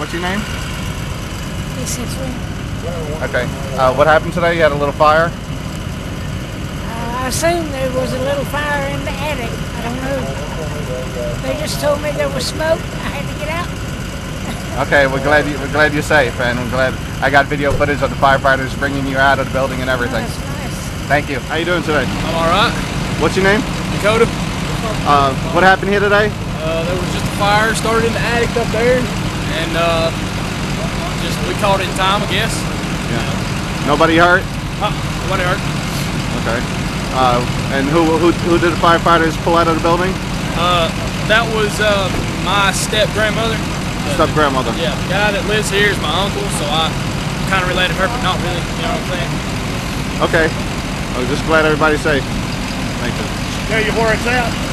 What's your name? Okay. What happened today? You had a little fire? I assume there was a little fire in the attic. I don't know. They just told me there was smoke. I had to get out. Okay, we're glad you're safe, and I'm glad I got video footage of the firefighters bringing you out of the building and everything. Oh, that's nice. Thank you. How you doing today? I'm all right. What's your name? Dakota. What happened here today? There was just a fire started in the attic up there, and we caught it in time, I guess. Yeah. Nobody hurt? Nobody hurt. Okay. And who did the firefighters pull out of the building? That was my step-grandmother. Step-grandmother. Yeah. The guy that lives here is my uncle, so I kind of related her, but not really. You know what I'm saying? Okay. I'm just glad everybody's safe. Thank you. Tell you where it's at.